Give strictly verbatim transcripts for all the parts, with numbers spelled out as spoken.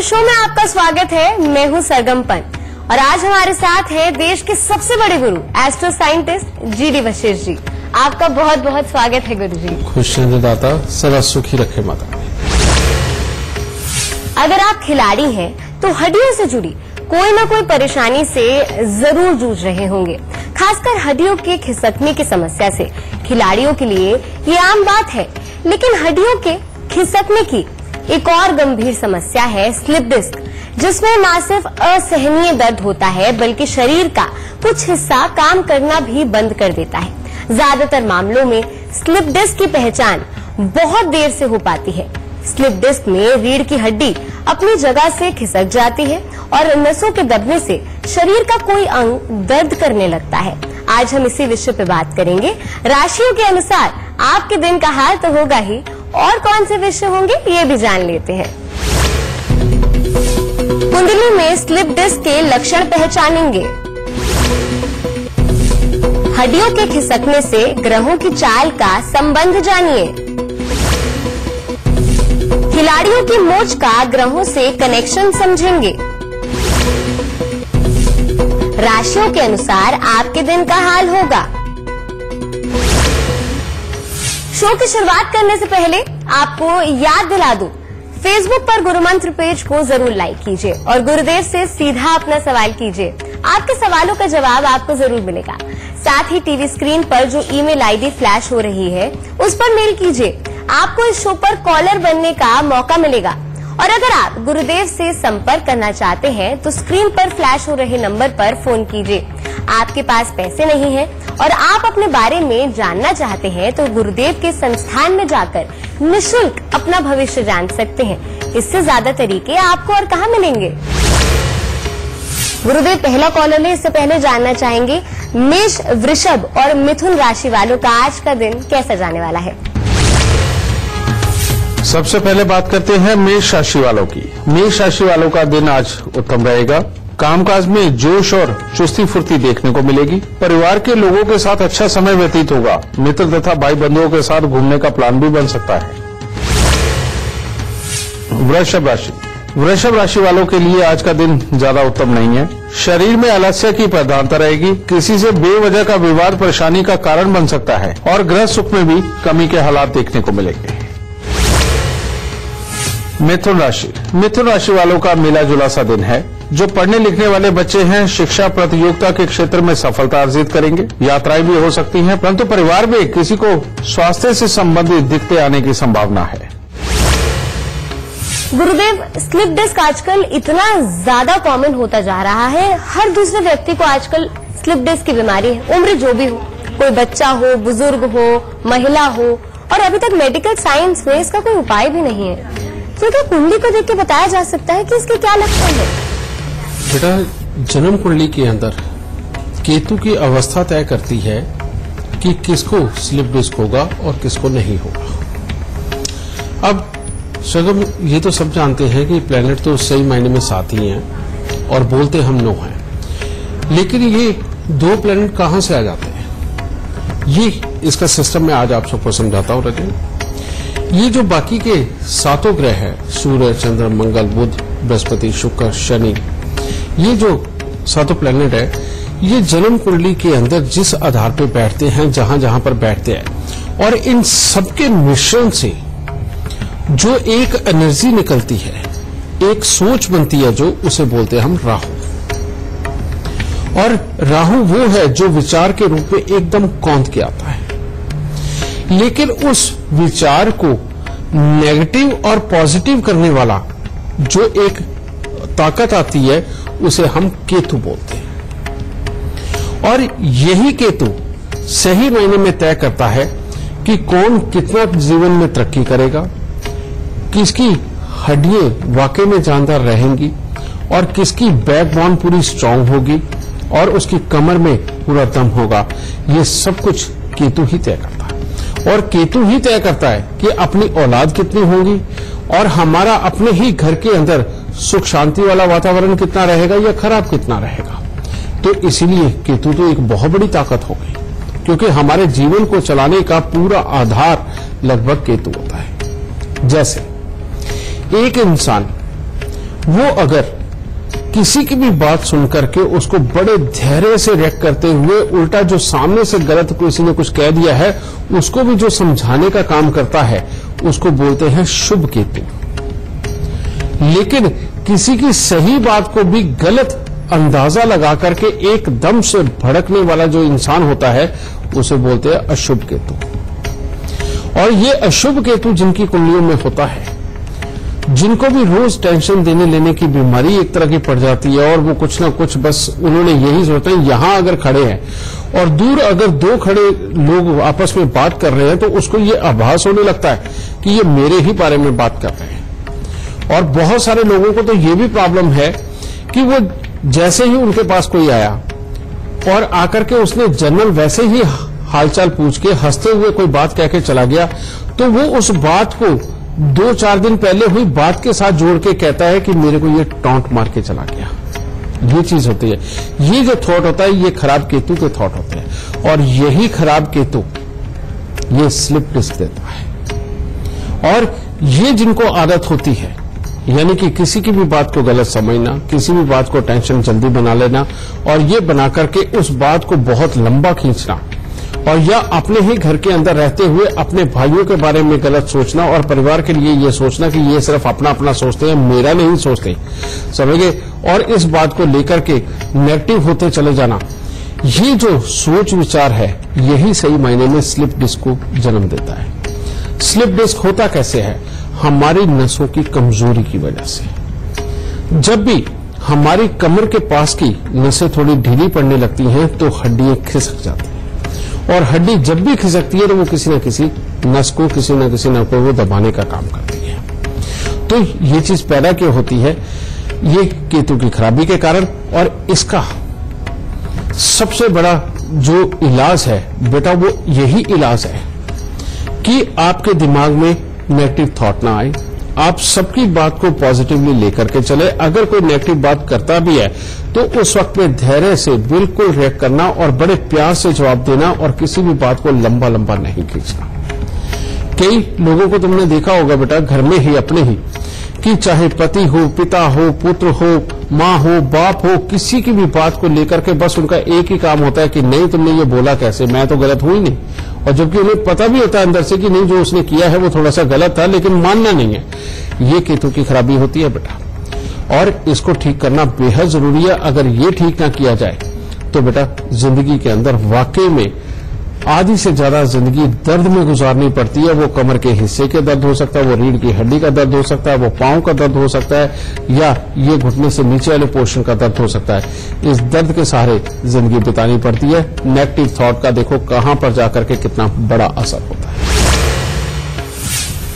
मित्र show में आपका स्वागत है। मैं हूँ सरगमपन और आज हमारे साथ है देश के सबसे बड़े गुरु astro scientist G D Vashishtha ji. आपका बहुत बहुत स्वागत है गुरु जी। खुश दाता सदा सुखी रखे माता। अगर आप खिलाड़ी हैं तो हड्डियों से जुड़ी कोई ना कोई परेशानी से जरूर जूझ रहे होंगे, खासकर हड्डियों के खिसकने की समस्या से। खिलाड़ियों के लिए ये आम बात है, लेकिन हड्डियों के खिसकने की एक और गंभीर समस्या है स्लिप डिस्क, जिसमें न सिर्फ असहनीय दर्द होता है बल्कि शरीर का कुछ हिस्सा काम करना भी बंद कर देता है। ज्यादातर मामलों में स्लिप डिस्क की पहचान बहुत देर से हो पाती है। स्लिप डिस्क में रीढ़ की हड्डी अपनी जगह से खिसक जाती है और नसों के दबने से शरीर का कोई अंग दर्द करने लगता है। आज हम इसी विषय पे बात करेंगे। राशियों के अनुसार आपके दिन का हाल तो होगा ही, और कौन से विषय होंगे ये भी जान लेते हैं। कुंडली में स्लिप डिस्क के लक्षण पहचानेंगे। हड्डियों के खिसकने से ग्रहों की चाल का संबंध जानिए। खिलाड़ियों की मोच का ग्रहों से कनेक्शन समझेंगे। राशियों के अनुसार आपके दिन का हाल होगा। शो की शुरुआत करने से पहले आपको याद दिला दूं, फेसबुक पर गुरु मंत्र पेज को जरूर लाइक कीजिए और गुरुदेव से सीधा अपना सवाल कीजिए। आपके सवालों का जवाब आपको जरूर मिलेगा। साथ ही टीवी स्क्रीन पर जो ईमेल आईडी फ्लैश हो रही है उस पर मेल कीजिए। आपको इस शो पर कॉलर बनने का मौका मिलेगा। और अगर आप गुरुदेव से संपर्क करना चाहते हैं तो स्क्रीन पर फ्लैश हो रहे नंबर पर फोन कीजिए। आपके पास पैसे नहीं हैं और आप अपने बारे में जानना चाहते हैं तो गुरुदेव के संस्थान में जाकर निःशुल्क अपना भविष्य जान सकते हैं। इससे ज्यादा तरीके आपको और कहाँ मिलेंगे। गुरुदेव पहला कॉलर है, इससे पहले जानना चाहेंगे मेष, वृषभ और मिथुन राशि वालों का आज का दिन कैसा जाने वाला है। सबसे पहले बात करते हैं मेष राशि वालों की। मेष राशि वालों का दिन आज उत्तम रहेगा। कामकाज में जोश और चुस्ती फुर्ती देखने को मिलेगी। परिवार के लोगों के साथ अच्छा समय व्यतीत होगा। मित्र तथा भाई बंधुओं के साथ घूमने का प्लान भी बन सकता है। वृषभ राशि वृषभ राशि वालों के लिए आज का दिन ज्यादा उत्तम नहीं है। शरीर में आलस्य की प्रधानता रहेगी। किसी से बेवजह का विवाद परेशानी का कारण बन सकता है और गृह सुख में भी कमी के हालात देखने को मिलेंगे। मिथुन राशि मिथुन राशि वालों का मिला जुला सा दिन है। जो पढ़ने लिखने वाले बच्चे हैं शिक्षा प्रतियोगिता के क्षेत्र में सफलता अर्जित करेंगे। यात्राएं भी हो सकती हैं, परंतु परिवार में किसी को स्वास्थ्य से संबंधित दिक्कतें आने की संभावना है। गुरुदेव, स्लिप डिस्क आजकल इतना ज्यादा कॉमन होता जा रहा है। हर दूसरे व्यक्ति को आजकल स्लिप डिस्क की बीमारी है। उम्र जो भी हो, कोई बच्चा हो, बुजुर्ग हो, महिला हो, और अभी तक मेडिकल साइंस में इसका कोई उपाय भी नहीं है। तो क्या कुंडली को देख के बताया जा सकता है कि इसके क्या लक्षण हैं? बेटा, जन्म कुंडली के अंदर केतु की अवस्था तय करती है कि किसको स्लिप डिस्क होगा और किसको नहीं होगा। अब सगम ये तो सब जानते हैं कि प्लेनेट तो सही मायने में साथ ही हैं और बोलते हम नो हैं, लेकिन ये दो प्लेनेट कहाँ से आ जाते हैं ये इसका सिस्टम में आज आप सबको समझाता हूँ। रजन, ये जो बाकी के सातों ग्रह हैं, सूर्य, चंद्र, मंगल, बुध, बृहस्पति, शुक्र, शनि, ये जो सातों प्लेनेट है ये जन्म कुंडली के अंदर जिस आधार पर बैठते हैं, जहां जहां पर बैठते हैं, और इन सबके मिश्रण से जो एक एनर्जी निकलती है, एक सोच बनती है, जो उसे बोलते हैं हम राहु। और राहु वो है जो विचार के रूप में एकदम कौंध के आता है, लेकिन उस विचार को नेगेटिव और पॉजिटिव करने वाला जो एक ताकत आती है उसे हम केतु बोलते हैं। और यही केतु सही मायने में तय करता है कि कौन कितना जीवन में तरक्की करेगा, किसकी हड्डियां वाकई में जानदार रहेंगी और किसकी बैकबोन पूरी स्ट्रांग होगी और उसकी कमर में पूरा दम होगा। ये सब कुछ केतु ही तय करता है और केतु ही तय करता है कि अपनी औलाद कितनी होगी और हमारा अपने ही घर के अंदर सुख शांति वाला वातावरण कितना रहेगा या खराब कितना रहेगा। तो इसीलिए केतु तो एक बहुत बड़ी ताकत हो गई, क्योंकि हमारे जीवन को चलाने का पूरा आधार लगभग केतु होता है। जैसे एक इंसान वो अगर किसी की भी बात सुन करके उसको बड़े धैर्य से रिएक्ट करते हुए उल्टा जो सामने से गलत किसी ने कुछ कह दिया है उसको भी जो समझाने का काम करता है उसको बोलते हैं शुभ केतु। लेकिन किसी की सही बात को भी गलत अंदाजा लगा करके एकदम से भड़कने वाला जो इंसान होता है उसे बोलते हैं अशुभ केतु। और ये अशुभ केतु जिनकी कुंडलियों में होता है, जिनको भी रोज टेंशन देने लेने की बीमारी एक तरह की पड़ जाती है और वो कुछ ना कुछ बस उन्होंने यही सोचते हैं, यहां अगर खड़े हैं और दूर अगर दो खड़े लोग आपस में बात कर रहे हैं तो उसको ये आभास होने लगता है कि ये मेरे ही बारे में बात कर रहे हैं। और बहुत सारे लोगों को तो ये भी प्रॉब्लम है कि वो जैसे ही उनके पास कोई आया और आकर के उसने जनरल वैसे ही हालचाल पूछ के हंसते हुए कोई बात कह के चला गया तो वो उस बात को दो चार दिन पहले हुई बात के साथ जोड़ के कहता है कि मेरे को ये टॉन्ट मार के चला गया। ये चीज होती है, ये जो थॉट होता है ये खराब केतु के थॉट होते हैं। और यही खराब केतु ये स्लिप डिस्क देता है। और ये जिनको आदत होती है यानी कि किसी की भी बात को गलत समझना, किसी भी बात को टेंशन जल्दी बना लेना और ये बना करके उस बात को बहुत लंबा खींचना और या अपने ही घर के अंदर रहते हुए अपने भाइयों के बारे में गलत सोचना और परिवार के लिए ये सोचना कि ये सिर्फ अपना अपना सोचते हैं, मेरा नहीं सोचते, समझे। और इस बात को लेकर के नेगेटिव होते चले जाना, ये जो सोच विचार है यही सही मायने में स्लिप डिस्क को जन्म देता है। स्लिप डिस्क होता कैसे है? हमारी नसों की कमजोरी की वजह से। जब भी हमारी कमर के पास की नसें थोड़ी ढीली पड़ने लगती हैं तो हड्डियां खिसक जाती हैं और हड्डी जब भी खिसकती है तो वो किसी न किसी नस को किसी न किसी नस को वो दबाने का काम करती है। तो ये चीज पैदा क्यों होती है? ये केतु की खराबी के कारण। और इसका सबसे बड़ा जो इलाज है बेटा वो यही इलाज है कि आपके दिमाग में नेगेटिव थॉट ना आए, आप सबकी बात को पॉजिटिवली लेकर के चले। अगर कोई नेगेटिव बात करता भी है तो उस वक्त में धैर्य से बिल्कुल रिएक्ट करना और बड़े प्यार से जवाब देना और किसी भी बात को लंबा लंबा नहीं खींचना। कई लोगों को तुमने देखा होगा बेटा घर में ही अपने ही कि चाहे पति हो, पिता हो, पुत्र हो, माँ हो, बाप हो, किसी की भी बात को लेकर के बस उनका एक ही काम होता है कि नहीं तुमने ये बोला कैसे, मैं तो गलत हुई नहीं। और जबकि उन्हें पता भी होता है अंदर से कि नहीं जो उसने किया है वो थोड़ा सा गलत था लेकिन मानना नहीं है। ये केतु की खराबी होती है बेटा और इसको ठीक करना बेहद जरूरी है। अगर ये ठीक ना किया जाए तो बेटा जिंदगी के अंदर वाकई में आधी से ज्यादा जिंदगी दर्द में गुजारनी पड़ती है। वो कमर के हिस्से के दर्द हो सकता है, वो रीढ़ की हड्डी का दर्द हो सकता है, वो पांव का दर्द हो सकता है या ये घुटने से नीचे वाले पोर्शन का दर्द हो सकता है। इस दर्द के सहारे जिंदगी बितानी पड़ती है। नेगेटिव थॉट का देखो कहां पर जाकर के कितना बड़ा असर होता है।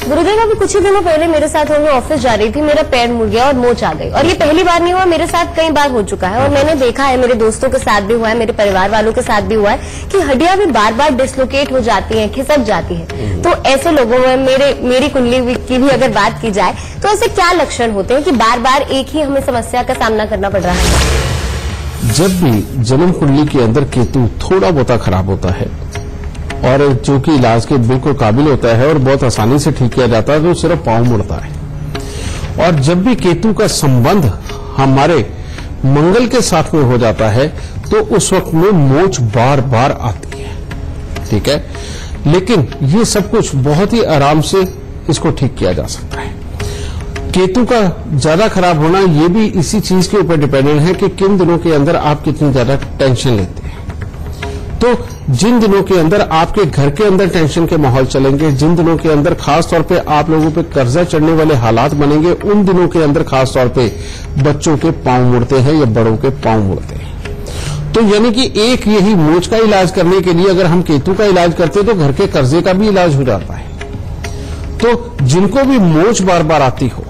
गुरुदेव अभी कुछ ही दिनों पहले मेरे साथ हुआ, मैं ऑफिस जा रही थी, मेरा पैर मुड़ गया और मोच आ गई। और ये पहली बार नहीं हुआ, मेरे साथ कई बार हो चुका है और मैंने देखा है मेरे दोस्तों के साथ भी हुआ है, मेरे परिवार वालों के साथ भी हुआ है कि हड्डियां भी बार बार डिसलोकेट हो जाती हैं, खिसक जाती हैं। तो ऐसे लोगों में मेरे मेरी कुंडली की भी अगर बात की जाए तो ऐसे क्या लक्षण होते हैं कि बार बार एक ही हमें समस्या का सामना करना पड़ रहा है? जब भी जन्म कुंडली के अंदर केतु थोड़ा बहुत खराब होता है और जो कि इलाज के बिल्कुल काबिल होता है और बहुत आसानी से ठीक किया जाता है तो सिर्फ पांव मुड़ता है। और जब भी केतु का संबंध हमारे मंगल के साथ में हो जाता है तो उस वक्त में मोच बार बार आती है, ठीक है। लेकिन ये सब कुछ बहुत ही आराम से इसको ठीक किया जा सकता है। केतु का ज्यादा खराब होना ये भी इसी चीज के ऊपर डिपेंडेंट है कि किन दिनों के अंदर आप कितनी ज्यादा टेंशन लेते हैं। तो जिन दिनों के अंदर आपके घर के अंदर टेंशन के माहौल चलेंगे, जिन दिनों के अंदर खास तौर पे आप लोगों पे कर्जा चढ़ने वाले हालात बनेंगे, उन दिनों के अंदर खास तौर पे बच्चों के पांव मुड़ते हैं या बड़ों के पांव मुड़ते हैं। तो यानी कि एक यही मोच का इलाज करने के लिए अगर हम केतु का इलाज करते हैं तो घर के कर्जे का भी इलाज हो जाता है। तो जिनको भी मोच बार बार आती हो,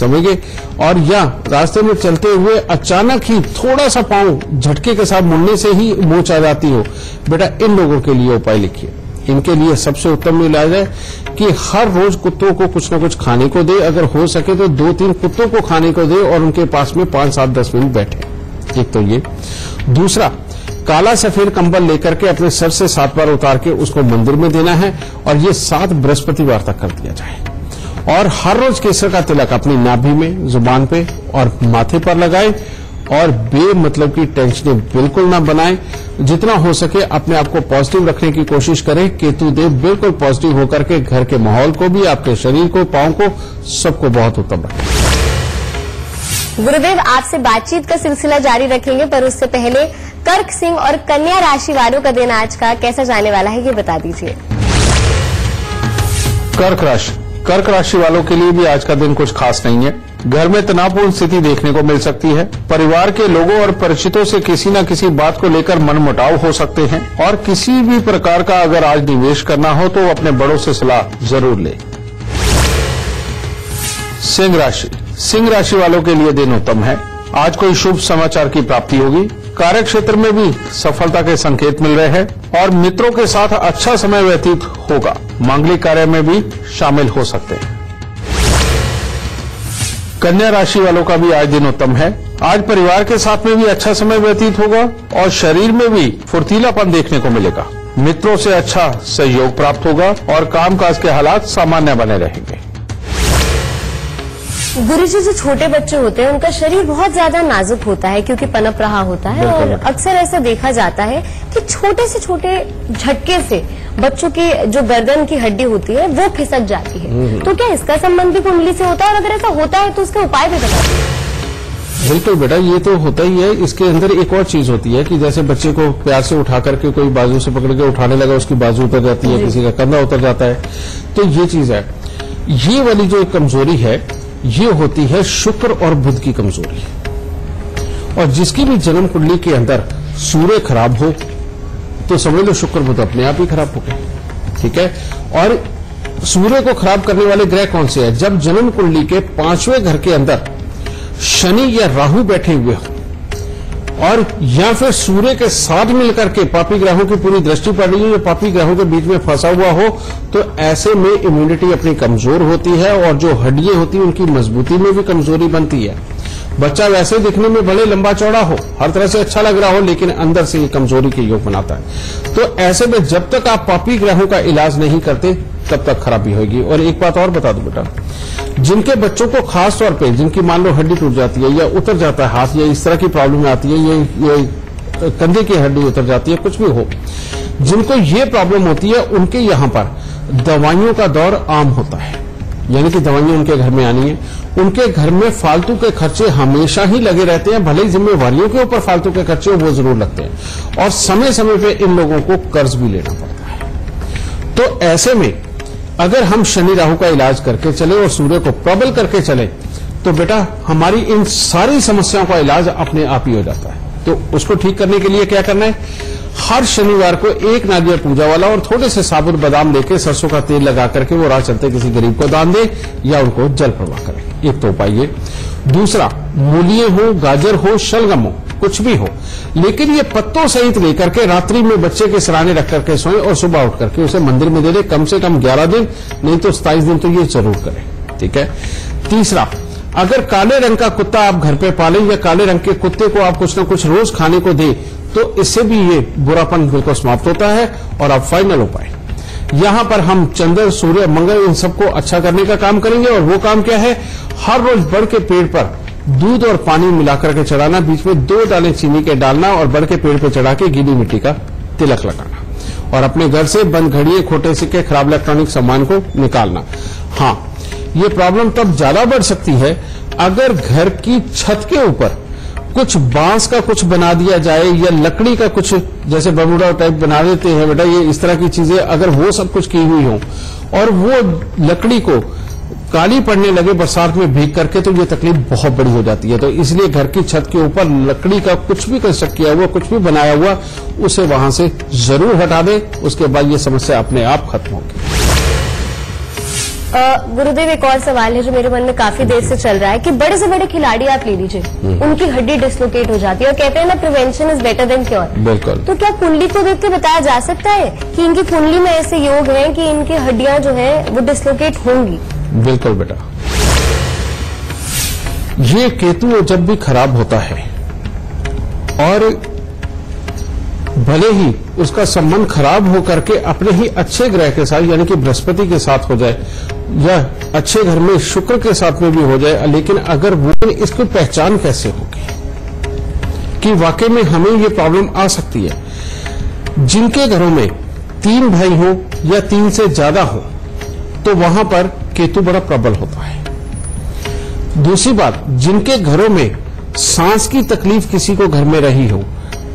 समझिए, और या रास्ते में चलते हुए अचानक ही थोड़ा सा पांव झटके के साथ मुड़ने से ही मोच आ जाती हो, बेटा इन लोगों के लिए उपाय लिखिए। इनके लिए सबसे उत्तम इलाज है कि हर रोज कुत्तों को कुछ ना कुछ खाने को दे, अगर हो सके तो दो तीन कुत्तों को खाने को दे और उनके पास में पांच सात दस मिनट बैठे। एक तो ये, दूसरा काला सफेद कंबल लेकर के अपने सर से सात बार उतार के उसको मंदिर में देना है और ये सात बृहस्पतिवार तक कर दिया जाए। और हर रोज केसर का तिलक अपनी नाभि में, जुबान पे और माथे पर लगाएं और बेमतलब की टेंशन बिल्कुल ना बनाएं। जितना हो सके अपने आप को पॉजिटिव रखने की कोशिश करें। केतु देव बिल्कुल पॉजिटिव होकर के घर के माहौल को भी, आपके शरीर को, पांव को, सबको बहुत उत्तम रखें। गुरुदेव, आपसे बातचीत का सिलसिला जारी रखेंगे, पर उससे पहले कर्क, सिंह और कन्या राशि वालों का दिन आज का कैसा जाने वाला है, ये बता दीजिए। कर्क राशि कर्क राशि वालों के लिए भी आज का दिन कुछ खास नहीं है। घर में तनावपूर्ण स्थिति देखने को मिल सकती है। परिवार के लोगों और परिचितों से किसी न किसी बात को लेकर मनमुटाव हो सकते हैं और किसी भी प्रकार का अगर आज निवेश करना हो तो अपने बड़ों से सलाह जरूर लें। सिंह राशि सिंह राशि वालों के लिए दिन उत्तम है। आज कोई शुभ समाचार की प्राप्ति होगी। कार्य क्षेत्र में भी सफलता के संकेत मिल रहे हैं और मित्रों के साथ अच्छा समय व्यतीत होगा। मांगलिक कार्य में भी शामिल हो सकते हैं। कन्या राशि वालों का भी आज दिन उत्तम है। आज परिवार के साथ में भी अच्छा समय व्यतीत होगा और शरीर में भी फुर्तीलापन देखने को मिलेगा। मित्रों से अच्छा सहयोग प्राप्त होगा और कामकाज के हालात सामान्य बने रहेंगे। गुरुजी, जो छोटे बच्चे होते हैं उनका शरीर बहुत ज्यादा नाजुक होता है क्योंकि पनप रहा होता है और अक्सर ऐसा देखा जाता है कि छोटे से छोटे झटके से बच्चों की जो गर्दन की हड्डी होती है वो खिसक जाती है। तो क्या इसका संबंध भी कुंडली से होता है, और अगर ऐसा होता है तो उसके उपाय भी बता दीजिए। बिल्कुल बेटा, ये तो होता ही है। इसके अंदर एक और चीज होती है कि जैसे बच्चे को प्यार से उठा करके कोई बाजू से पकड़ के उठाने लगा, उसकी बाजू उतर जाती है, किसी का कंधा उतर जाता है, तो ये चीज है। ये वाली जो कमजोरी है ये होती है शुक्र और बुध की कमजोरी, और जिसकी भी जन्म कुंडली के अंदर सूर्य खराब हो तो समझ लो शुक्र बुध अपने आप ही खराब हो गए। ठीक है, और सूर्य को खराब करने वाले ग्रह कौन से हैं? जब जन्म कुंडली के पांचवें घर के अंदर शनि या राहु बैठे हुए हो और या फिर सूर्य के साथ मिलकर के पापी ग्रहों की पूरी दृष्टि पड़ रही हो या पापी ग्रहों के बीच में फंसा हुआ हो, तो ऐसे में इम्यूनिटी अपनी कमजोर होती है और जो हड्डियां होती है उनकी मजबूती में भी कमजोरी बनती है। बच्चा वैसे दिखने में भले लंबा चौड़ा हो, हर तरह से अच्छा लग रहा हो, लेकिन अंदर से ये कमजोरी के योग बनाता है। तो ऐसे में जब तक आप पापी ग्रहों का इलाज नहीं करते तब तक खराबी होगी। और एक बात और बता दूं बेटा, जिनके बच्चों को खास तौर पे, जिनकी मान लो हड्डी टूट जाती है या उतर जाता है हाथ, या इस तरह की प्रॉब्लम आती है, ये, ये कंधे की हड्डी उतर जाती है, कुछ भी हो, जिनको ये प्रॉब्लम होती है उनके यहाँ पर दवाइयों का दौर आम होता है, यानी कि दवाइयां उनके घर में आनी है। उनके घर में फालतू के खर्चे हमेशा ही लगे रहते हैं, भले ही जिम्मेवारियों के ऊपर फालतू के खर्चे वो जरूर लगते हैं, और समय समय पे इन लोगों को कर्ज भी लेना पड़ता है। तो ऐसे में अगर हम शनि राहु का इलाज करके चले और सूर्य को प्रबल करके चले तो बेटा हमारी इन सारी समस्याओं का इलाज अपने आप ही हो जाता है। तो उसको ठीक करने के लिए क्या करना है, हर शनिवार को एक नारियल पूजा वाला और थोड़े से साबुत बादाम लेके सरसों का तेल लगा करके वो राह चलते किसी गरीब को दान दे या उनको जल प्रवाह करें। एक तो उपाय ये। दूसरा, मूलिये हो, गाजर हो, शलगम हो, कुछ भी हो, लेकिन ये पत्तों सहित लेकर के रात्रि में बच्चे के सराहने रख करके सोएं और सुबह उठ करके उसे मंदिर में दे दे। कम से कम ग्यारह दिन नहीं तो सताइस दिन तो ये जरूर करें। ठीक है। तीसरा, अगर काले रंग का कुत्ता आप घर पे पालें या काले रंग के कुत्ते को आप कुछ ना कुछ रोज खाने को दें तो इससे भी ये बुरापन बिल्कुल समाप्त होता है। और अब फाइनल उपाय, यहां पर हम चंद्र, सूर्य, मंगल इन सबको अच्छा करने का काम करेंगे। और वो काम क्या है, हर रोज बड़ के पेड़ पर दूध और पानी मिलाकर के चढ़ाना, बीच में दो दाने चीनी के डालना और बड़ के पेड़ पर चढ़ा के गीली मिट्टी का तिलक लगाना और अपने घर से बंद घड़िए, खोटे सिक्के, खराब इलेक्ट्रॉनिक सामान को निकालना। हाँ, ये प्रॉब्लम तब ज्यादा बढ़ सकती है अगर घर की छत के ऊपर कुछ बांस का कुछ बना दिया जाए या लकड़ी का कुछ, जैसे बर्मुडा टाइप बना देते हैं बेटा, ये इस तरह की चीजें अगर वो सब कुछ की हुई हो और वो लकड़ी को काली पड़ने लगे बरसात में भीग करके, तो ये तकलीफ बहुत बड़ी हो जाती है। तो इसलिए घर की छत के ऊपर लकड़ी का कुछ भी कंस्ट्रक्ट किया हुआ, कुछ भी बनाया हुआ, उसे वहां से जरूर हटा दे। उसके बाद ये समस्या अपने आप खत्म होगी। गुरुदेव, एक और सवाल है जो मेरे मन में काफी देर से चल रहा है कि बड़े से बड़े खिलाड़ी आप ले लीजिए, उनकी हड्डी डिसलोकेट हो जाती है और कहते हैं ना, prevention is better than cure. बिल्कुल। तो क्या कुंडली को देख के बताया जा सकता है कि इनकी कुंडली में ऐसे योग हैं कि इनकी हड्डियां जो है वो डिसलोकेट होंगी? बिल्कुल बेटा, ये केतु जब भी खराब होता है और भले ही उसका संबंध खराब होकर के अपने ही अच्छे ग्रह के साथ, यानी कि बृहस्पति के साथ हो जाए, वह अच्छे घर में शुक्र के साथ में भी हो जाए, लेकिन अगर वो इसको पहचान कैसे होगी कि वाकई में हमें ये प्रॉब्लम आ सकती है। जिनके घरों में तीन भाई हो या तीन से ज्यादा हो तो वहां पर केतु बड़ा प्रबल होता है। दूसरी बात, जिनके घरों में सांस की तकलीफ किसी को घर में रही हो,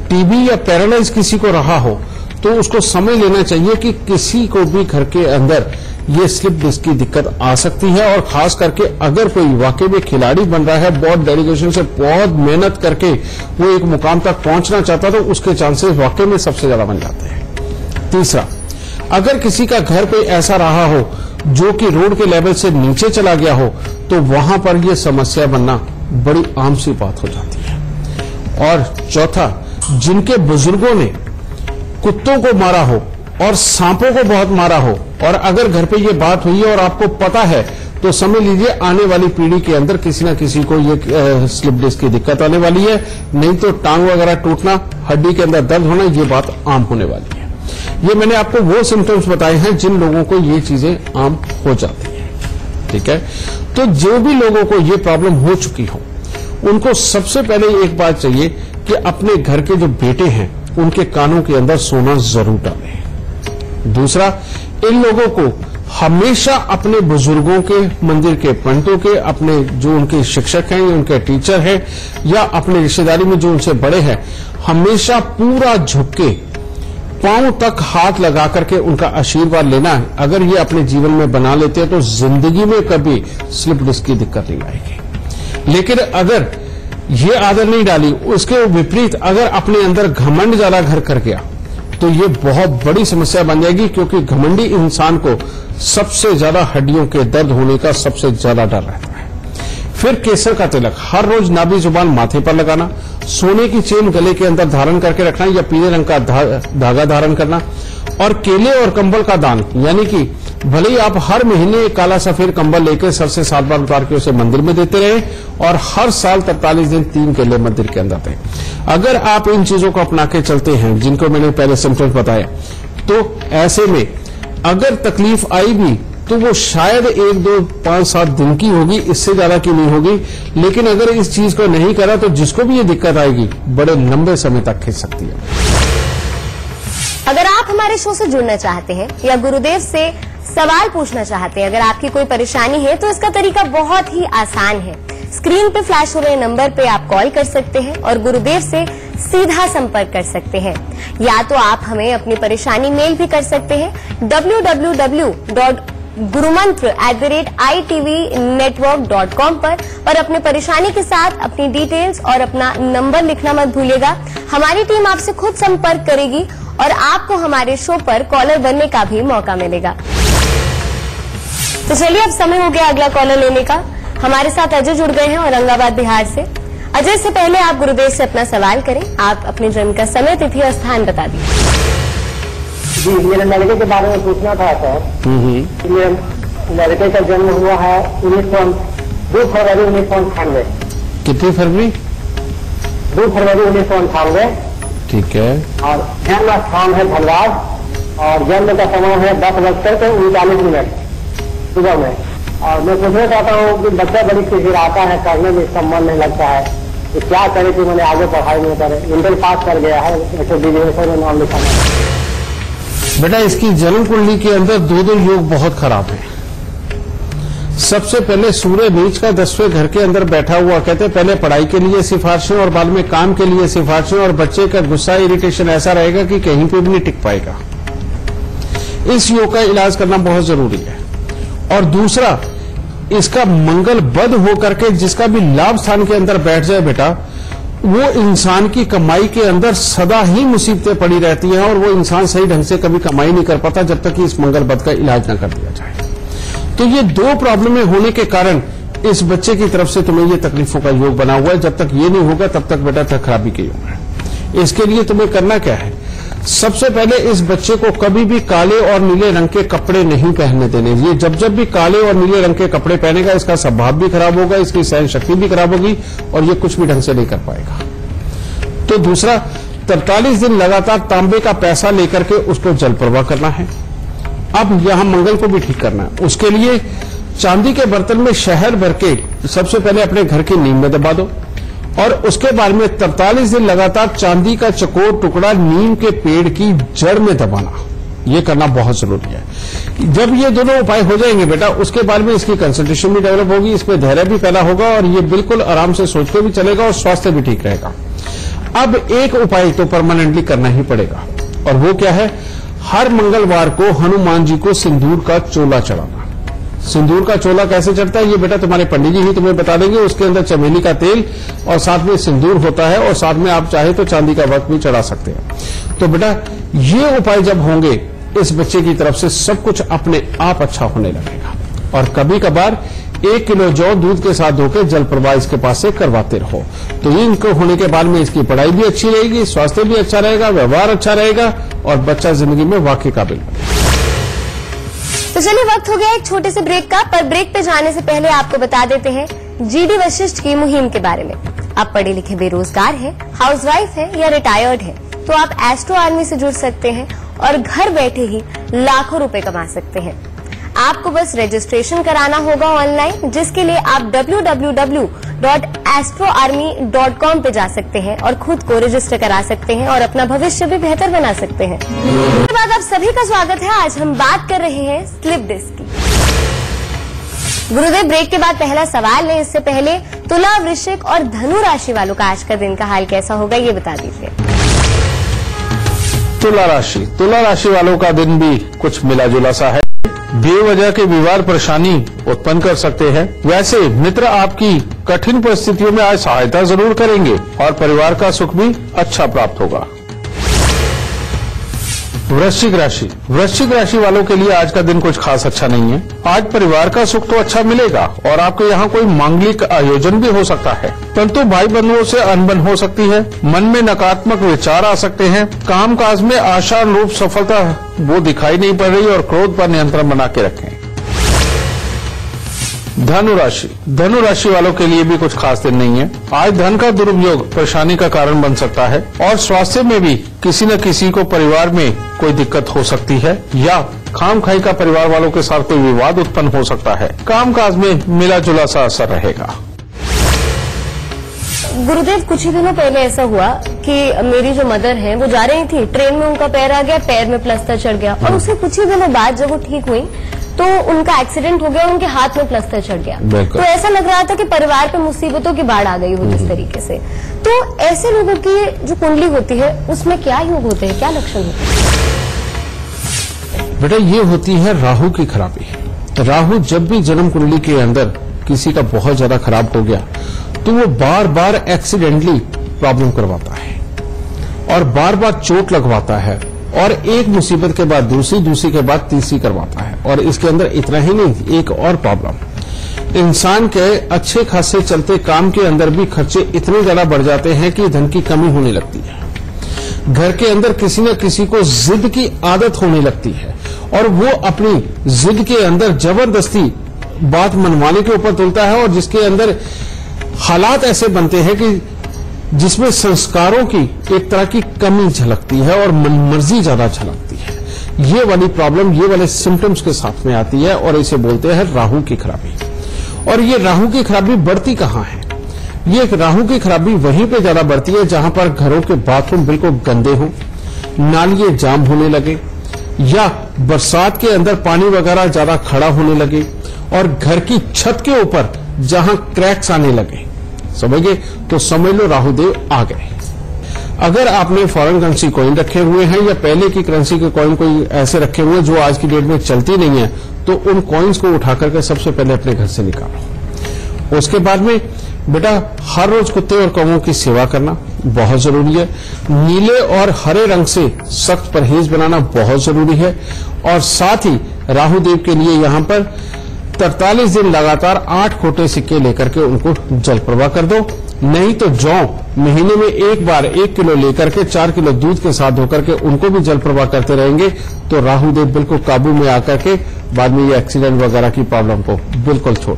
टीबी या पैरालाइज किसी को रहा हो, तो उसको समझ लेना चाहिए कि किसी को भी घर के अंदर ये स्लिप डिस्क की दिक्कत आ सकती है। और खास करके अगर कोई वाकई में खिलाड़ी बन रहा है, बहुत डेडिकेशन से बहुत मेहनत करके वो एक मुकाम तक पहुंचना चाहता है, तो उसके चांसेस वाकई में सबसे ज्यादा बन जाते हैं। तीसरा, अगर किसी का घर कोई ऐसा रहा हो जो कि रोड के लेवल से नीचे चला गया हो तो वहां पर यह समस्या बनना बड़ी आम सी बात हो जाती है। और चौथा, जिनके बुजुर्गों ने कुत्तों को मारा हो और सांपों को बहुत मारा हो, और अगर घर पे ये बात हुई है और आपको पता है, तो समझ लीजिए आने वाली पीढ़ी के अंदर किसी ना किसी को ये स्लिप डिस्क की दिक्कत आने वाली है। नहीं तो टांग वगैरह टूटना, हड्डी के अंदर दर्द होना, ये बात आम होने वाली है। ये मैंने आपको वो सिम्टम्स बताए हैं जिन लोगों को ये चीजें आम हो जाती हैं, ठीक है। तो जो भी लोगों को ये प्रॉब्लम हो चुकी हो, उनको सबसे पहले एक बात चाहिए कि अपने घर के जो बेटे हैं उनके कानों के अंदर सोना जरूर डालें। दूसरा, इन लोगों को हमेशा अपने बुजुर्गों के, मंदिर के पंडितों के, अपने जो उनके शिक्षक हैं, उनके टीचर हैं, या अपने रिश्तेदारी में जो उनसे बड़े हैं, हमेशा पूरा झुक के पांव तक हाथ लगा करके उनका आशीर्वाद लेना है। अगर ये अपने जीवन में बना लेते हैं तो जिंदगी में कभी स्लिप डिस्क की दिक्कत नहीं आएगी। लेकिन अगर ये आदत नहीं डाली, उसके विपरीत अगर अपने अंदर घमंड ज्यादा घर कर गया तो ये बहुत बड़ी समस्या बन जाएगी, क्योंकि घमंडी इंसान को सबसे ज्यादा हड्डियों के दर्द होने का सबसे ज्यादा डर रहता है। फिर केसर का तिलक हर रोज नाभि जुबान माथे पर लगाना, सोने की चेन गले के अंदर धारण करके रखना या पीले रंग का धा, धागा धारण करना, और केले और कंबल का दान, यानी कि भले ही आप हर महीने एक काला सफेद कंबल लेकर सर से सात बार उतार के उसे मंदिर में देते रहे और हर साल तैंतालीस दिन तीन केले मंदिर के अंदर दें। अगर आप इन चीजों को अपना के चलते हैं जिनको मैंने पहले सिम्टम्स बताया, तो ऐसे में अगर तकलीफ आई भी तो वो शायद एक दो पांच सात दिन की होगी, इससे ज्यादा की नहीं होगी। लेकिन अगर इस चीज को नहीं करा तो जिसको भी ये दिक्कत आएगी बड़े लंबे समय तक खींच सकती है। अगर आप हमारे शो से जुड़ना चाहते हैं या गुरुदेव से सवाल पूछना चाहते हैं, अगर आपकी कोई परेशानी है, तो इसका तरीका बहुत ही आसान है। स्क्रीन पे फ्लैश हो रहे नंबर पे आप कॉल कर सकते हैं और गुरुदेव से सीधा संपर्क कर सकते हैं, या तो आप हमें अपनी परेशानी मेल भी कर सकते हैं W W W dot Gurumantra at the rate I T V network dot com पर, और अपने परेशानी के साथ अपनी डिटेल्स और अपना नंबर लिखना मत भूलिएगा। हमारी टीम आपसे खुद संपर्क करेगी और आपको हमारे शो पर कॉलर बनने का भी मौका मिलेगा। तो चलिए, अब समय हो गया अगला कॉलर लेने का। हमारे साथ अजय जुड़ गए हैं औरंगाबाद, बिहार से। अजय से पहले आप गुरुदेव से अपना सवाल करें। आप अपने जन्म का समय, तिथि और स्थान बता दीजिए। जी, मेरे लड़के के बारे में पूछना था सर। मेरे लड़के का जन्म हुआ है उन्नीस दो फरवरी उन्नीस सौ अठानवे। कितनी फरवरी? दो फरवरी उन्नीस सौ अंठानवे ठीक है। और जन्म स्थान है धनबाद, और जन्म का समय है दस बजकर के उनतालीस मिनट सुबह में। और मैं पूछना चाहता हूँ कि बच्चा बड़ी खिजराता है, करने में इसका मन नहीं लगता है, तो क्या करे कि मैंने आगे पढ़ाई नहीं करे? इंटर पास कर गया है, ऐसे डिग्री में नाम लिखा है। बेटा, इसकी जन्म कुंडली के अंदर दो दो योग बहुत खराब है। सबसे पहले सूर्य बीज का दसवें घर के अंदर बैठा हुआ, कहते हैं पहले पढ़ाई के लिए सिफारिशें और बाद में काम के लिए सिफारिशें, और बच्चे का गुस्सा, इरिटेशन ऐसा रहेगा कि कहीं पे भी नहीं टिक पाएगा। इस योग का इलाज करना बहुत जरूरी है। और दूसरा, इसका मंगल बद होकर के जिसका भी लाभ स्थान के अंदर बैठ जाए बेटा, वो इंसान की कमाई के अंदर सदा ही मुसीबतें पड़ी रहती हैं और वो इंसान सही ढंग से कभी कमाई नहीं कर पाता जब तक कि इस मंगल बद का इलाज न कर दिया जाए। तो ये दो प्रॉब्लमें होने के कारण इस बच्चे की तरफ से तुम्हें ये तकलीफों का योग बना हुआ है। जब तक ये नहीं होगा तब तक बेटा तक खराबी के योग है। इसके लिए तुम्हें करना क्या है? सबसे पहले इस बच्चे को कभी भी काले और नीले रंग के कपड़े नहीं पहनने देने। ये जब जब भी काले और नीले रंग के कपड़े पहनेगा, इसका स्वभाव भी खराब होगा, इसकी सहन शक्ति भी खराब होगी और ये कुछ भी ढंग से नहीं कर पाएगा। तो दूसरा, तैंतालीस दिन लगातार तांबे का पैसा लेकर के उसको जल प्रवाह करना है। अब यहां मंगल को भी ठीक करना है। उसके लिए चांदी के बर्तन में शहद भर के सबसे पहले अपने घर की नीम में दबा दो और उसके बाद में तरतालीस दिन लगातार चांदी का चकोर टुकड़ा नीम के पेड़ की जड़ में दबाना, ये करना बहुत जरूरी है। जब ये दोनों उपाय हो जाएंगे बेटा, उसके बाद में इसकी कंसंट्रेशन भी डेवलप होगी, इसमें धैर्य भी पैदा होगा और ये बिल्कुल आराम से सोच के भी चलेगा और स्वास्थ्य भी ठीक रहेगा। अब एक उपाय तो परमानेंटली करना ही पड़ेगा और वो क्या है, हर मंगलवार को हनुमान जी को सिंदूर का चोला चढ़ाना। सिंदूर का चोला कैसे चढ़ता है ये बेटा तुम्हारे पंडित जी ही तुम्हें बता देंगे। उसके अंदर चमेली का तेल और साथ में सिंदूर होता है और साथ में आप चाहे तो चांदी का वर्क भी चढ़ा सकते हैं। तो बेटा ये उपाय जब होंगे इस बच्चे की तरफ से सब कुछ अपने आप अच्छा होने लगेगा। और कभी कभार एक किलो जौ दूध के साथ धोकर जल प्रवाह इसके पास से करवाते रहो, तो ये इनको होने के बाद में इसकी पढ़ाई भी अच्छी रहेगी, स्वास्थ्य भी अच्छा रहेगा, व्यवहार अच्छा रहेगा और बच्चा जिंदगी में वाकई काबिल बनेगा। तो चलिए वक्त हो गया एक छोटे से ब्रेक का, पर ब्रेक पे जाने से पहले आपको बता देते हैं जी डी वशिष्ठ की मुहिम के बारे में। आप पढ़े लिखे बेरोजगार है, हाउसवाइफ है या रिटायर्ड है तो आप एस्ट्रो आर्मी से जुड़ सकते हैं और घर बैठे ही लाखों रुपए कमा सकते हैं। आपको बस रजिस्ट्रेशन कराना होगा ऑनलाइन, जिसके लिए आप W W W dot astro army dot com पे जा सकते हैं और खुद को रजिस्टर करा सकते हैं और अपना भविष्य भी बेहतर बना सकते हैं। इसके बाद आप सभी का स्वागत है। आज हम बात कर रहे हैं स्लिप डिस्क की। गुरुदेव, ब्रेक के बाद पहला सवाल है, इससे पहले तुला, वृश्चिक और धनु राशि वालों का आज का दिन का हाल कैसा होगा ये बता दीजिए। तुला राशि, तुला राशि वालों का दिन भी कुछ मिला जुला सा है। बेवजह के विवाद परेशानी उत्पन्न कर सकते हैं। वैसे मित्र आपकी कठिन परिस्थितियों में आज सहायता जरूर करेंगे और परिवार का सुख भी अच्छा प्राप्त होगा। वृश्चिक राशि, वृश्चिक राशि वालों के लिए आज का दिन कुछ खास अच्छा नहीं है। आज परिवार का सुख तो अच्छा मिलेगा और आपके यहाँ कोई मांगलिक आयोजन भी हो सकता है, परंतु भाई बंधुओं से अनबन हो सकती है। मन में नकारात्मक विचार आ सकते हैं। काम काज में आशानुरूप सफलता वो दिखाई नहीं पड़ रही और क्रोध पर नियंत्रण बना के रखें। धनु राशि, धनु राशि वालों के लिए भी कुछ खास दिन नहीं है। आज धन का दुरुपयोग परेशानी का कारण बन सकता है और स्वास्थ्य में भी किसी न किसी को परिवार में कोई दिक्कत हो सकती है या खाम खाई का परिवार वालों के साथ कोई विवाद उत्पन्न हो सकता है। काम काज में मिला जुला सा असर रहेगा। गुरुदेव, कुछ ही दिनों पहले ऐसा हुआ कि मेरी जो मदर हैं वो जा रही थी, ट्रेन में उनका पैर आ गया, पैर में प्लास्टर चढ़ गया और उसके कुछ ही दिनों बाद जब वो ठीक हुई तो उनका एक्सीडेंट हो गया, उनके हाथ में प्लास्टर चढ़ गया। तो ऐसा लग रहा था कि परिवार पे मुसीबतों की बाढ़ आ गई हो जिस तरीके से। तो ऐसे लोगों की जो कुंडली होती है उसमें क्या योग होते हैं, क्या लक्षण होते हैं? बेटा ये होती है राहु की खराबी। राहु जब भी जन्म कुंडली के अंदर किसी का बहुत ज्यादा खराब हो गया तो वो बार बार एक्सीडेंटली प्रॉब्लम करवाता है और बार बार चोट लगवाता है और एक मुसीबत के बाद दूसरी, दूसरी के बाद तीसरी करवाता है। और इसके अंदर इतना ही नहीं, एक और प्रॉब्लम, इंसान के अच्छे खासे चलते काम के अंदर भी खर्चे इतने ज्यादा बढ़ जाते हैं कि धन की कमी होने लगती है। घर के अंदर किसी न किसी को जिद की आदत होने लगती है और वो अपनी जिद के अंदर जबरदस्ती बात मनवाने के ऊपर तुलता है और जिसके अंदर हालात ऐसे बनते हैं कि जिसमें संस्कारों की एक तरह की कमी झलकती है और मनमर्जी ज्यादा झलकती है। ये वाली प्रॉब्लम, ये वाले सिम्टम्स के साथ में आती है और इसे बोलते हैं राहु की खराबी। और ये राहु की खराबी बढ़ती कहाँ है? ये राहु की खराबी वहीं पे ज्यादा बढ़ती है जहां पर घरों के बाथरूम बिल्कुल गंदे हों, नालियां जाम होने लगे या बरसात के अंदर पानी वगैरह ज्यादा खड़ा होने लगे और घर की छत के ऊपर जहां क्रैक्स आने लगे, समझिए तो समझ लो राहुदेव आ गए। अगर आपने फॉरेन करेंसी कॉइन रखे हुए हैं या पहले की करेंसी के कॉइन कोई ऐसे रखे हुए हैं जो आज की डेट में चलती नहीं है तो उन कॉइन्स को उठा करके सबसे पहले अपने घर से निकालो। उसके बाद में बेटा हर रोज कुत्ते और कौवों की सेवा करना बहुत जरूरी है। नीले और हरे रंग से सख्त परहेज बनाना बहुत जरूरी है और साथ ही राहुदेव के लिए यहाँ पर तरतालीस दिन लगातार आठ खोटे सिक्के लेकर के उनको जल प्रवाह कर दो, नहीं तो जौ महीने में एक बार एक किलो लेकर के चार किलो दूध के साथ होकर के उनको भी जल प्रवाह करते रहेंगे तो राहुदेव बिल्कुल काबू में आकर के बाद में ये एक्सीडेंट वगैरह की प्रॉब्लम को बिल्कुल छोड़।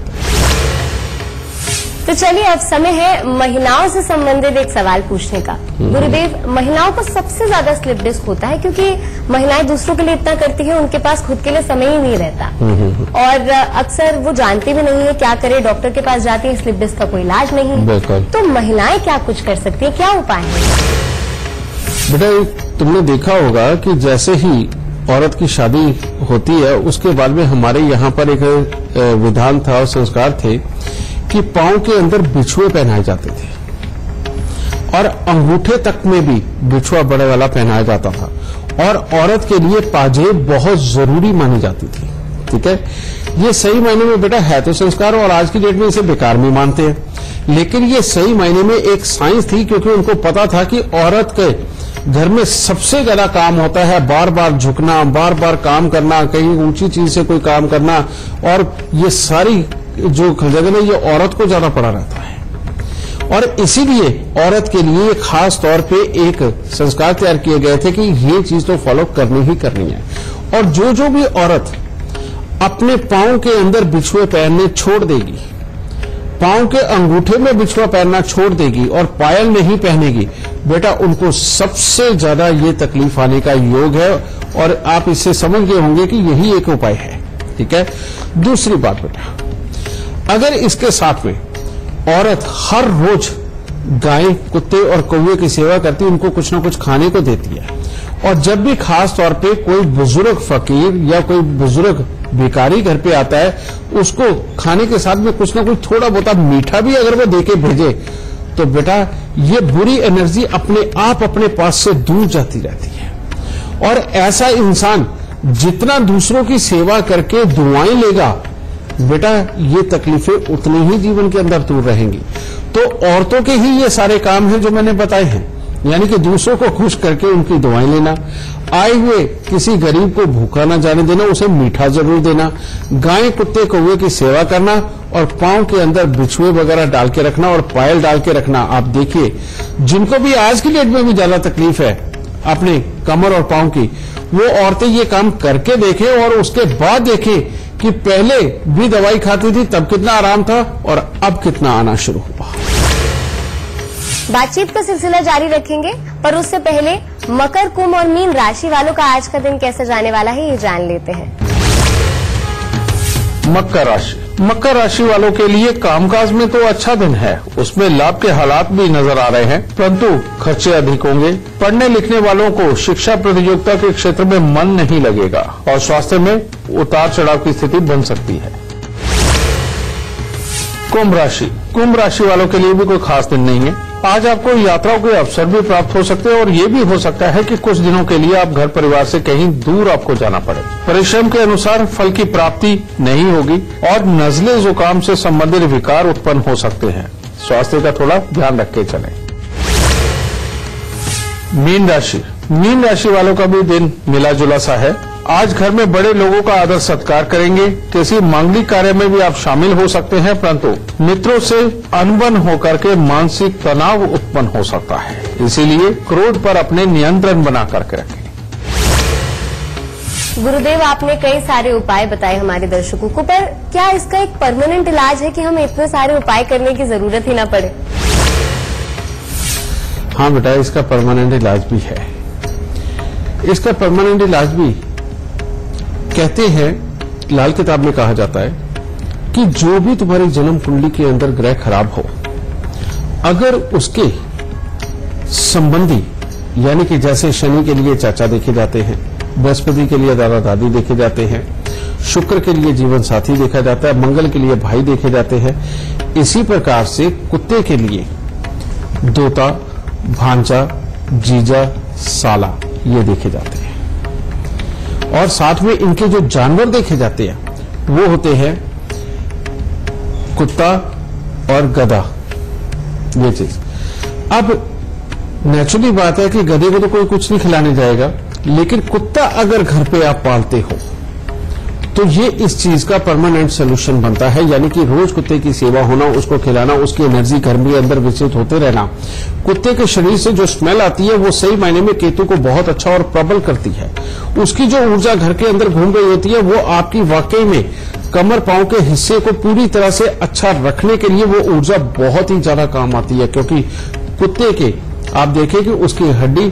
तो चलिए अब समय है महिलाओं से संबंधित एक सवाल पूछने का। गुरुदेव, महिलाओं को सबसे ज्यादा स्लिप डिस्क होता है क्योंकि महिलाएं दूसरों के लिए इतना करती हैं, उनके पास खुद के लिए समय ही नहीं रहता और अक्सर वो जानती भी नहीं है क्या करे, डॉक्टर के पास जाती है, स्लिप डिस्क का कोई इलाज नहीं है। तो महिलाएं क्या कुछ कर सकती है, क्या उपाय है? बेटा, तुमने देखा होगा कि जैसे ही औरत की शादी होती है उसके बाद में हमारे यहाँ पर एक विधान था और संस्कार थे कि पांव के अंदर बिछुए पहनाए जाते थे और अंगूठे तक में भी बिछुआ बड़े वाला पहनाया जाता था और औरत के लिए पाजेब बहुत जरूरी मानी जाती थी। ठीक है, ये सही मायने में बेटा है तो संस्कार और आज की डेट में इसे बेकार भी मानते हैं, लेकिन ये सही मायने में एक साइंस थी क्योंकि उनको पता था कि औरत के घर में सबसे ज्यादा काम होता है बार बार झुकना, बार बार काम करना, कहीं ऊंची चीज से कोई काम करना और ये सारी जो जगह में ये औरत को ज्यादा पड़ा रहता है और इसीलिए औरत के लिए खास तौर पे एक संस्कार तैयार किए गए थे कि ये चीज तो फॉलो करनी ही करनी है। और जो जो भी औरत अपने पांव के अंदर बिछुए पहनने छोड़ देगी, पांव के अंगूठे में बिछुआ पहनना छोड़ देगी और पायल नहीं पहनेगी, बेटा उनको सबसे ज्यादा ये तकलीफ आने का योग है और आप इससे समझ गए होंगे कि यही एक उपाय है। ठीक है, दूसरी बात बेटा, अगर इसके साथ में औरत हर रोज गाय, कुत्ते और कौवे की सेवा करती, उनको कुछ ना कुछ खाने को देती है और जब भी खास तौर पे कोई बुजुर्ग फकीर या कोई बुजुर्ग भिखारी घर पे आता है उसको खाने के साथ में कुछ ना कुछ थोड़ा बहुत मीठा भी अगर वो देके भेजे तो बेटा ये बुरी एनर्जी अपने आप अपने पास से दूर जाती रहती है और ऐसा इंसान जितना दूसरों की सेवा करके दुआएं लेगा बेटा ये तकलीफें उतनी ही जीवन के अंदर दूर रहेंगी। तो औरतों के ही ये सारे काम हैं जो मैंने बताए हैं, यानी कि दूसरों को खुश करके उनकी दुआएं लेना, आए हुए किसी गरीब को भूखा ना जाने देना, उसे मीठा जरूर देना, गाय कुत्ते कौवे की सेवा करना और पांव के अंदर बिछुए वगैरह डाल के रखना और पायल डाल के रखना। आप देखिए जिनको भी आज की डेट में भी ज्यादा तकलीफ है अपने कमर और पांव की, वो औरतें ये काम करके देखें और उसके बाद देखें कि पहले भी दवाई खाती थी तब कितना आराम था और अब कितना आना शुरू हुआ। बातचीत का सिलसिला जारी रखेंगे पर उससे पहले मकर, कुंभ और मीन राशि वालों का आज का दिन कैसे जाने वाला है ये जान लेते हैं। मकर राशि, मकर राशि वालों के लिए कामकाज में तो अच्छा दिन है, उसमें लाभ के हालात भी नजर आ रहे हैं परंतु खर्चे अधिक होंगे। पढ़ने लिखने वालों को शिक्षा प्रतियोगिता के क्षेत्र में मन नहीं लगेगा और स्वास्थ्य में उतार चढ़ाव की स्थिति बन सकती है। कुंभ राशि, कुंभ राशि वालों के लिए भी कोई खास दिन नहीं है। आज आपको यात्राओं के अवसर भी प्राप्त हो सकते हैं और ये भी हो सकता है कि कुछ दिनों के लिए आप घर परिवार से कहीं दूर आपको जाना पड़े। परिश्रम के अनुसार फल की प्राप्ति नहीं होगी और नजले जुकाम से संबंधित विकार उत्पन्न हो सकते हैं, स्वास्थ्य का थोड़ा ध्यान रख के चलें। मीन राशि, मीन राशि वालों का भी दिन मिला जुला सा है। आज घर में बड़े लोगों का आदर सत्कार करेंगे, किसी मांगलिक कार्य में भी आप शामिल हो सकते हैं परंतु मित्रों से अनबन होकर के मानसिक तनाव उत्पन्न हो सकता है, इसीलिए क्रोध पर अपने नियंत्रण बना करके रखें। गुरुदेव, आपने कई सारे उपाय बताए हमारे दर्शकों को, पर क्या इसका एक परमानेंट इलाज है कि हमें इतने सारे उपाय करने की जरूरत ही न पड़े? हाँ बेटा, इसका परमानेंट इलाज भी है। इसका परमानेंट इलाज भी कहते हैं, लाल किताब में कहा जाता है कि जो भी तुम्हारी जन्म कुंडली के अंदर ग्रह खराब हो, अगर उसके संबंधी यानी कि जैसे शनि के लिए चाचा देखे जाते हैं, बृहस्पति के लिए दादा दादी देखे जाते हैं, शुक्र के लिए जीवन साथी देखा जाता है, मंगल के लिए भाई देखे जाते हैं, इसी प्रकार से कुत्ते के लिए दोता, भांजा, जीजा, साला ये देखे जाते हैं और साथ में इनके जो जानवर देखे जाते हैं वो होते हैं कुत्ता और गधा। ये चीज अब नेचुरली बात है कि गधे को तो कोई कुछ नहीं खिलाने जाएगा, लेकिन कुत्ता अगर घर पे आप पालते हो तो ये इस चीज का परमानेंट सोल्यूशन बनता है, यानी कि रोज कुत्ते की सेवा होना, उसको खिलाना, उसकी एनर्जी घर के अंदर विकसित होते रहना। कुत्ते के शरीर से जो स्मेल आती है वो सही मायने में केतु को बहुत अच्छा और प्रबल करती है। उसकी जो ऊर्जा घर के अंदर घूम रही होती है वो आपकी वाकई में कमर पांव के हिस्से को पूरी तरह से अच्छा रखने के लिए वो ऊर्जा बहुत ही ज्यादा काम आती है, क्योंकि कुत्ते के आप देखें कि उसकी हड्डी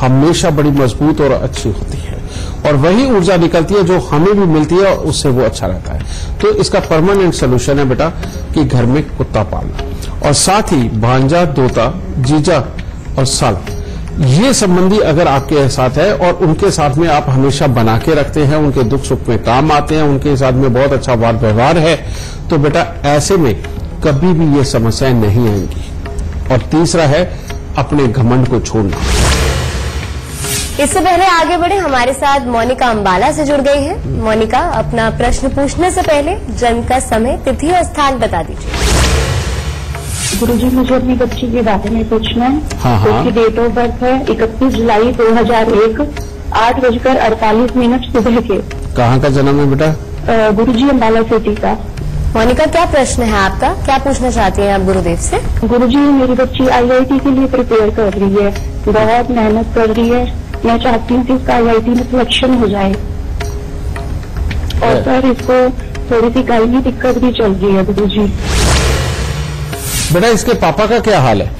हमेशा बड़ी मजबूत और अच्छी होती है और वही ऊर्जा निकलती है जो हमें भी मिलती है और उससे वो अच्छा रहता है। तो इसका परमानेंट सोल्यूशन है बेटा कि घर में कुत्ता पालना, और साथ ही भांजा, दोता, जीजा और साला ये संबंधी अगर आपके साथ है और उनके साथ में आप हमेशा बना के रखते हैं, उनके दुख सुख में काम आते हैं, उनके साथ में बहुत अच्छा वाद व्यवहार है, तो बेटा ऐसे में कभी भी ये समस्याएं नहीं आएंगी। और तीसरा है अपने घमंड को छोड़ना। इससे पहले आगे बढ़े, हमारे साथ मोनिका अंबाला से जुड़ गई है। मोनिका, अपना प्रश्न पूछने से पहले जन्म का समय, तिथि और स्थान बता दीजिए। गुरुजी, मुझे अपनी बच्ची के बारे में पूछना है। हाँ हाँ। उसकी डेट ऑफ बर्थ है इकतीस जुलाई दो हजार एक, आठ बजकर अड़तालीस मिनट सुबह के। कहाँ का जन्म है बेटा? गुरुजी अंबाला सिटी का। मोनिका, क्या प्रश्न है आपका? क्या पूछना चाहती हैं आप गुरुदेव से? गुरुजी, मेरी बच्ची आई आई टी के लिए प्रिपेयर कर रही है, बहुत मेहनत कर रही है, मैं चाहती हूँ कि इसका आई आई टी में सिलेक्शन हो जाए। और सर, इसको थोड़ी सी गायनी दिक्कत भी चल रही है गुरुजी। बेटा, इसके पापा का क्या हाल है?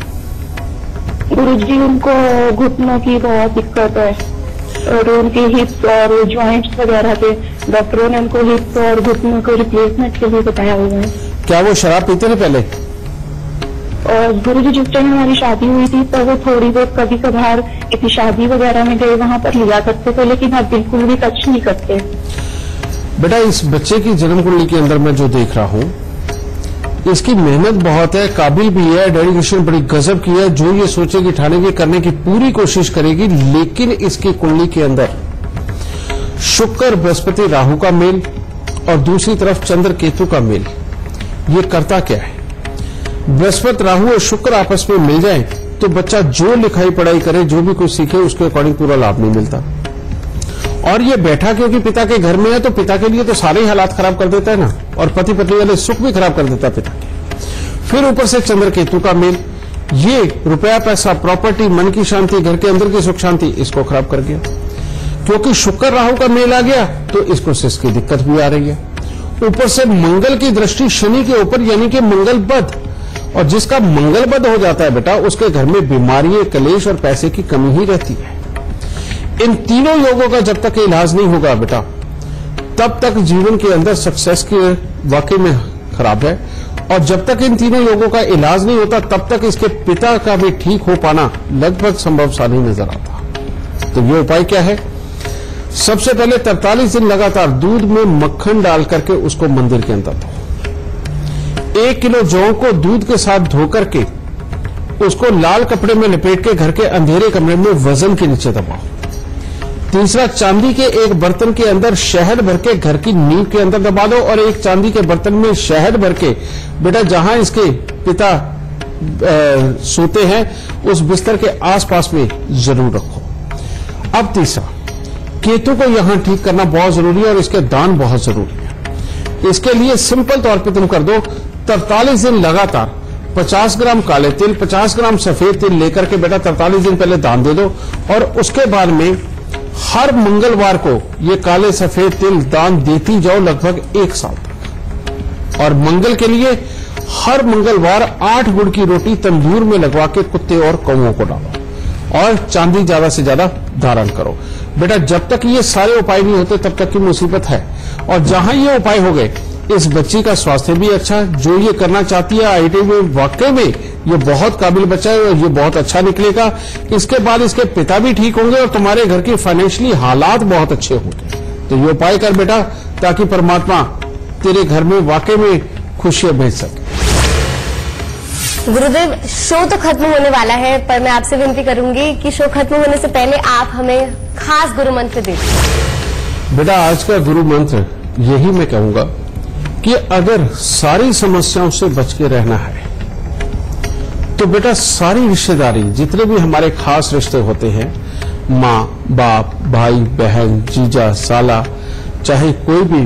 गुरुजी, उनको घुटनों की बहुत दिक्कत है और उनके हिप्स और ज्वाइंट्स वगैरह के डॉक्टरों ने उनको हिप्स और घुटनों को रिप्लेसमेंट के लिए बताया हुआ है। क्या वो शराब पीते थे पहले? और गुरुजी, जिस टाइम हमारी शादी हुई थी तो वो थोड़ी बहुत कभी कभार किसी शादी वगैरह में गए वहाँ पर लिया करते थे, लेकिन अब बिल्कुल भी टच नहीं करते। बेटा, इस बच्चे की जन्म कुंडली के अंदर मैं जो देख रहा हूँ, इसकी मेहनत बहुत है, काबिल भी है, डेडिकेशन बड़ी गजब की है। जो ये सोचेगी, ठानेगी, करने की पूरी कोशिश करेगी, लेकिन इसकी कुंडली के अंदर शुक्र बृहस्पति राहु का मेल और दूसरी तरफ चंद्र केतु का मेल, ये करता क्या है? बृहस्पति, राहु और शुक्र आपस में मिल जाए तो बच्चा जो लिखाई पढ़ाई करे, जो भी कुछ सीखे, उसके अकॉर्डिंग पूरा लाभ नहीं मिलता। और ये बैठा क्योंकि पिता के घर में है, तो पिता के लिए तो सारे ही हालात खराब कर देता है ना, और पति पत्नी वाले सुख भी खराब कर देता है पिता के। फिर ऊपर से चंद्र केतु का मेल, ये रुपया पैसा, प्रॉपर्टी, मन की शांति, घर के अंदर की सुख शांति, इसको खराब कर गया। क्योंकि शुक्र राहु का मेल आ गया तो इसको शिष्य की दिक्कत भी आ रही है। ऊपर से मंगल की दृष्टि शनि के ऊपर, यानी कि मंगल बद, और जिसका मंगल बद हो जाता है बेटा, उसके घर में बीमारी, कलेश और पैसे की कमी ही रहती है। इन तीनों योगों का जब तक इलाज नहीं होगा बेटा, तब तक जीवन के अंदर सक्सेस की वाकई में खराब है। और जब तक इन तीनों योगों का इलाज नहीं होता, तब तक इसके पिता का भी ठीक हो पाना लगभग संभव सा नहीं नजर आता। तो ये उपाय क्या है? सबसे पहले तरतालीस दिन लगातार दूध में मक्खन डाल करके उसको मंदिर के अंदर दो। एक किलो जौ को दूध के साथ धोकर के उसको लाल कपड़े में लपेट के घर के अंधेरे कमरे में वजन के नीचे दबाओ। तीसरा, चांदी के एक बर्तन के अंदर शहद भर के घर की नींव के अंदर दबा दो, और एक चांदी के बर्तन में शहद भर के बेटा जहां इसके पिता ए, सोते हैं, उस बिस्तर के आसपास में जरूर रखो। अब तीसरा, केतु को यहां ठीक करना बहुत जरूरी है और इसके दान बहुत जरूरी है। इसके लिए सिंपल तौर पे तुम कर दो, तरतालीस दिन लगातार पचास ग्राम काले तिल, पचास ग्राम सफेद तिल लेकर के बेटा तरतालीस दिन पहले दान दे दो, और उसके बाद में हर मंगलवार को ये काले सफेद तिल दान देती जाओ लगभग एक साल तक। और मंगल के लिए हर मंगलवार आठ गुड़ की रोटी तंदूर में लगवा के कुत्ते और कौओं को डालो, और चांदी ज्यादा से ज्यादा धारण करो। बेटा, जब तक ये सारे उपाय नहीं होते तब तक की मुसीबत है, और जहां ये उपाय हो गए, इस बच्ची का स्वास्थ्य भी अच्छा, जो ये करना चाहती है आई आई टी में, वाकई में ये बहुत काबिल बच्चा है और ये बहुत अच्छा निकलेगा। इसके बाद इसके पिता भी ठीक होंगे और तुम्हारे घर के फाइनेंशियली हालात बहुत अच्छे होंगे। तो ये उपाय कर बेटा, ताकि परमात्मा तेरे घर में वाकई में खुशियां भेज सके। गुरुदेव, शो तो खत्म होने वाला है, पर मैं आपसे विनती करूंगी कि शो खत्म होने से पहले आप हमें खास गुरु मंत्र दीजिए। बेटा, आज का गुरु मंत्र यही मैं कहूंगा कि अगर सारी समस्याओं से बच के रहना है तो बेटा सारी रिश्तेदारी, जितने भी हमारे खास रिश्ते होते हैं, माँ बाप, भाई बहन, जीजा साला, चाहे कोई भी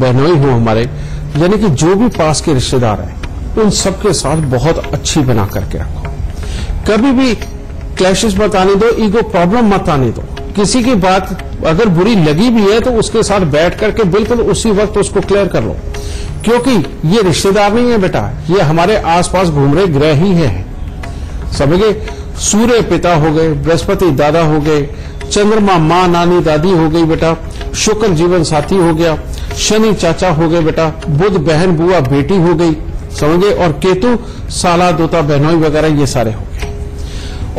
बहनोई हो हमारे, यानी कि जो भी पास के रिश्तेदार हैं, उन सबके साथ बहुत अच्छी बना करके रखो। कभी भी क्लैशेस मत आने दो, ईगो प्रॉब्लम मत आने दो, किसी की बात अगर बुरी लगी भी है तो उसके साथ बैठ करके बिल्कुल उसी वक्त उसको क्लियर कर लो, क्योंकि ये रिश्तेदार नहीं है बेटा, ये हमारे आसपास घूम रहे ग्रह ही है। समझे, सूर्य पिता हो गए, बृहस्पति दादा हो गए, चंद्रमा माँ नानी दादी हो गई बेटा, शुक्र जीवन साथी हो गया, शनि चाचा हो गए बेटा, बुध बहन बुआ बेटी हो गई, समझे, और केतु साला दोता बहनोई वगैरह ये सारे हो गए।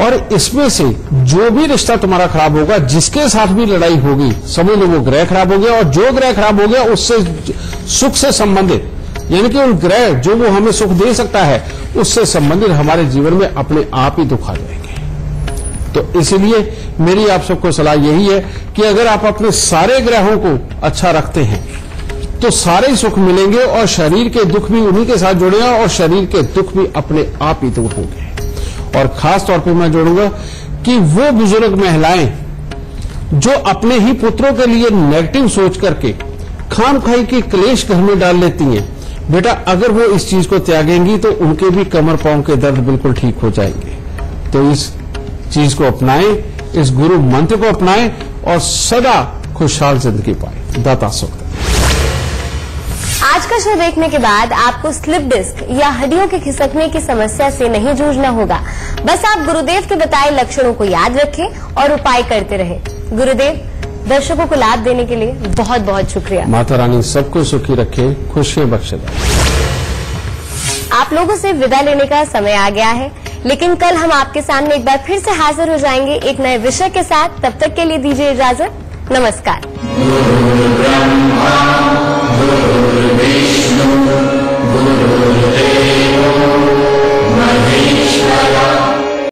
और इसमें से जो भी रिश्ता तुम्हारा खराब होगा, जिसके साथ भी लड़ाई होगी, समझ लो वो ग्रह खराब हो गया, और जो ग्रह खराब हो गया उससे सुख से संबंधित, यानी कि उन ग्रह जो वो हमें सुख दे सकता है उससे संबंधित हमारे जीवन में अपने आप ही दुख आ जाएंगे। तो इसीलिए मेरी आप सबको सलाह यही है कि अगर आप अपने सारे ग्रहों को अच्छा रखते हैं तो सारे सुख मिलेंगे, और शरीर के दुख भी उन्हीं के साथ जुड़े हैं, और शरीर के दुख भी अपने आप ही दूर होंगे। और खास तौर पे मैं जोड़ूंगा कि वो बुजुर्ग महिलाएं जो अपने ही पुत्रों के लिए नेगेटिव सोच करके खामखाई की क्लेश घर में डाल लेती हैं बेटा, अगर वो इस चीज को त्यागेंगी तो उनके भी कमर पांव के दर्द बिल्कुल ठीक हो जाएंगे। तो इस चीज को अपनाएं, इस गुरु मंत्र को अपनाएं और सदा खुशहाल जिंदगी पाएं। दाता सुख। आज का शो देखने के बाद आपको स्लिप डिस्क या हड्डियों के खिसकने की समस्या से नहीं जूझना होगा, बस आप गुरुदेव के बताए लक्षणों को याद रखें और उपाय करते रहें। गुरुदेव, दर्शकों को लाभ देने के लिए बहुत बहुत शुक्रिया। माता रानी सबको सुखी रखे, खुशी बख्शे। आप लोगों से विदा लेने का समय आ गया है, लेकिन कल हम आपके सामने एक बार फिर से हाजिर हो जाएंगे एक नए विषय के साथ। तब तक के लिए दीजिए इजाजत, नमस्कार। विष्णु गुरुदेव महेश्वरा।